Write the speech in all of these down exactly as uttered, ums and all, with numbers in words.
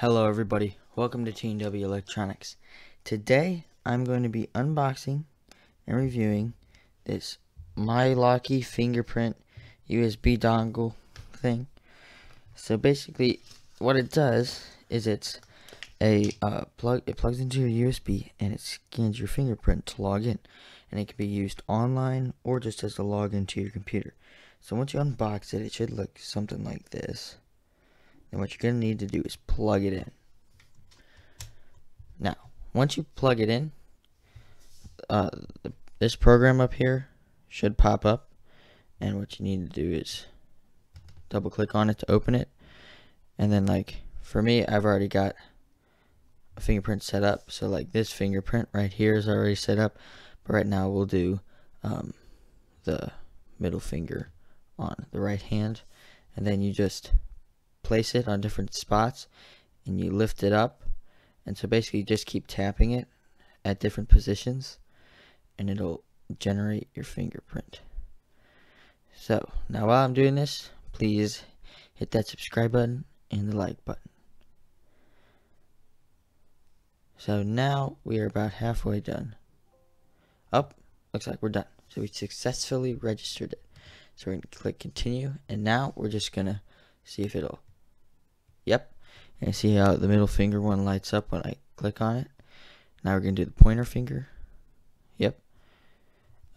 Hello everybody, welcome to T and W Electronics. Today I'm going to be unboxing and reviewing this My Lockey fingerprint U S B dongle thing. So basically what it does is it's a uh, plug, it plugs into your U S B and it scans your fingerprint to log in, and it can be used online or just as a login to your computer. So once you unbox it, it should look something like this. And what you're going to need to do is plug it in. Now, once you plug it in, uh, this program up here should pop up. And what you need to do is double click on it to open it. And then, like, for me, I've already got a fingerprint set up. So, like, this fingerprint right here is already set up. But right now we'll do um, the middle finger on the right hand. And then you just place it on different spots and you lift it up, and so basically just keep tapping it at different positions and it'll generate your fingerprint. So now while I'm doing this, please hit that subscribe button and the like button. So now we are about halfway done. Up, looks like we're done. So we successfully registered it. So we're going to click continue, and now we're just going to see if it'll Yep, and see how the middle finger one lights up when I click on it. Now we're going to do the pointer finger. Yep.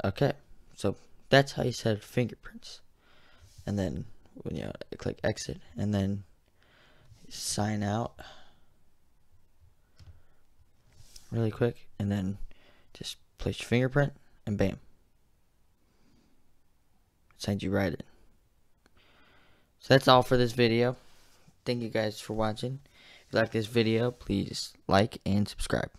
Okay, so that's how you set fingerprints. And then when you click exit, and then sign out really quick, and then just place your fingerprint, and bam, send you right in. So that's all for this video. Thank you guys for watching. If you like this video, please like and subscribe.